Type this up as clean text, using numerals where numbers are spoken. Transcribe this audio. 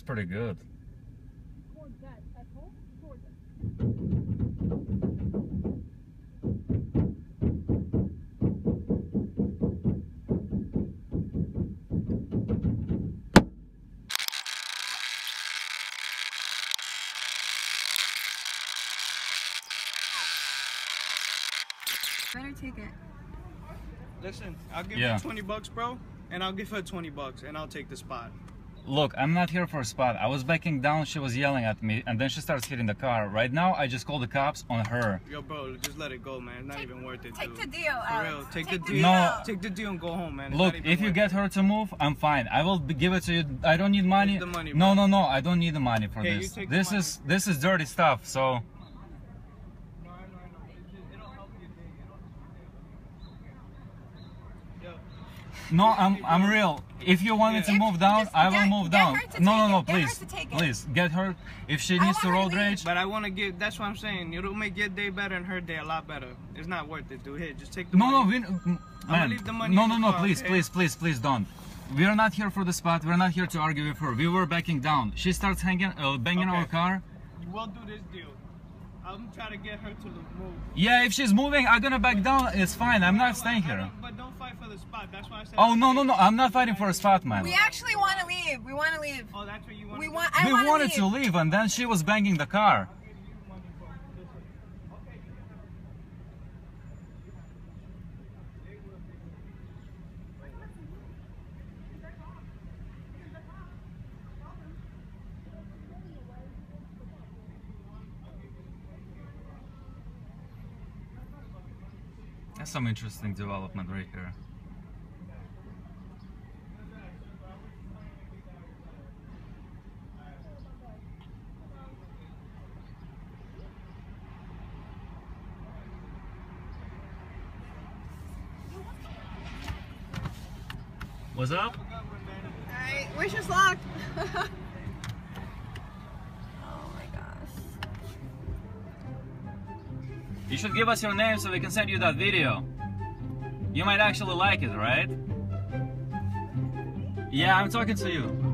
That's pretty good. Better take it. Listen, I'll give you 20 bucks, bro, and I'll give her 20 bucks, and I'll take the spot. Look, I'm not here for a spot. I was backing down, she was yelling at me, and then she starts hitting the car. Right now, I just called the cops on her. Yo, bro, just let it go, man. It's not even worth it, dude. Take the deal, Alex. For real, take the deal. No. Take the deal and go home, man. Look, if you get her to move, I'm fine. I will give it to you. I don't need money. Take the money, bro. No, no, no. I don't need the money for this. This is dirty stuff, so... No, I'm real. If you want me to move down, I will move down. No, no, no, please. Please, get her. If she needs to road rage. But I want to get, that's what I'm saying. It'll make your day better and her day a lot better. It's not worth it, dude. Here, just take the money. No, no, man. Leave the money. No, no, no, please, please, please, please don't. We are not here for the spot. We're not here to argue with her. We were backing down. She starts banging our car. We'll do this deal. I'm trying to get her to move. Yeah, if she's moving, I'm gonna back down. It's fine. I'm not staying here. But don't fight for the spot. That's why I said. Oh no no no! I'm not fighting for a spot, man. We actually want to leave. We want to leave. Oh, that's what you want. We wanted to leave, and then she was banging the car. That's some interesting development right here. What's up? Alright, wish us luck! Oh my gosh. You should give us your name so we can send you that video. You might actually like it, right? Yeah, I'm talking to you.